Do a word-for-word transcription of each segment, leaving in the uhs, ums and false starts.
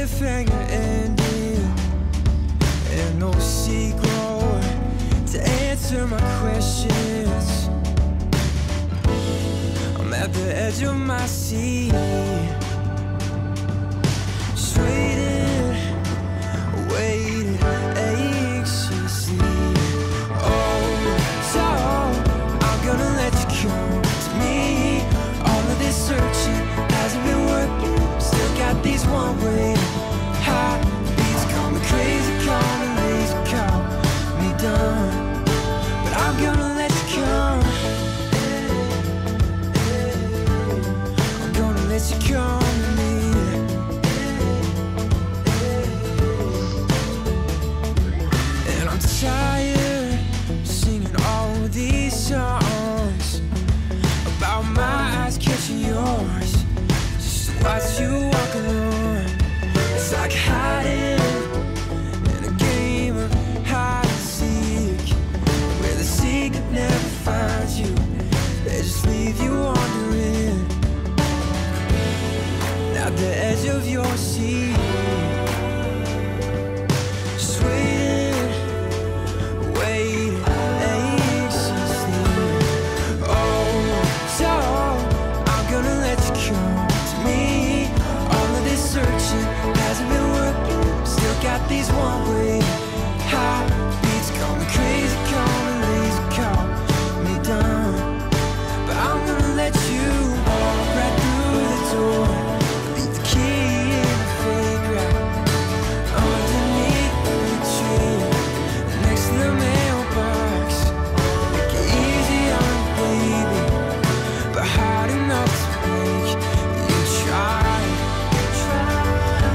cliffhanger ending, and no sequel to answer my questions. I'm at the edge of my seat, just waiting, waiting anxiously. Oh, so I'm gonna let you come to me. All of this searching hasn't been working. Still got these one-way heartbeats. Call me crazy, call me lazy, call me done, but I'm gonna let you come. I'm gonna let you come to me. And I'm tired of singing all these songs about my eyes catching yours, just to watch you walk alone. It's like hiding in a game of hide and seek, where the secret never finds you, they just leave you wandering. At the edge of your seat, just waiting, waiting anxiously. Oh, so I'm gonna let you come to me. All of this searching hasn't been working, still got these one-way heartbeats. Call me crazy, call me lazy, call me dumb, but I'm gonna let you walk right through the door, leave the key in the fake rack underneath the tree, next to the mailbox. Make it easy on the baby, but hard enough to make you try.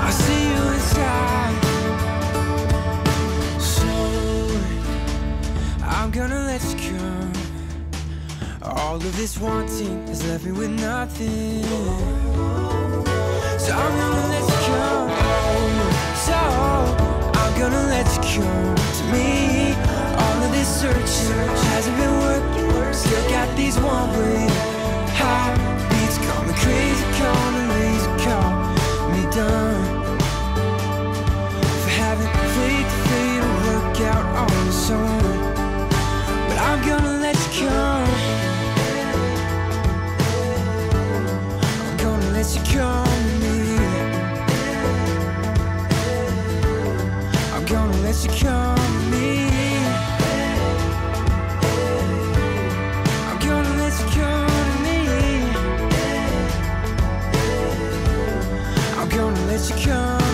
I see you inside, so I'm gonna let you come. All of this wanting has left me with nothing, so I'm gonna let you come. So I'm gonna let you come to me. All of this searching hasn't been working, still got these one-way heartbeats. Call me crazy, call me lazy, call me done, played the fate to work out on its own, but I'm gonna let you come. I'm gonna let you come to me. I'm gonna let you come to me. I'm gonna let you come to me. I'm gonna let you come.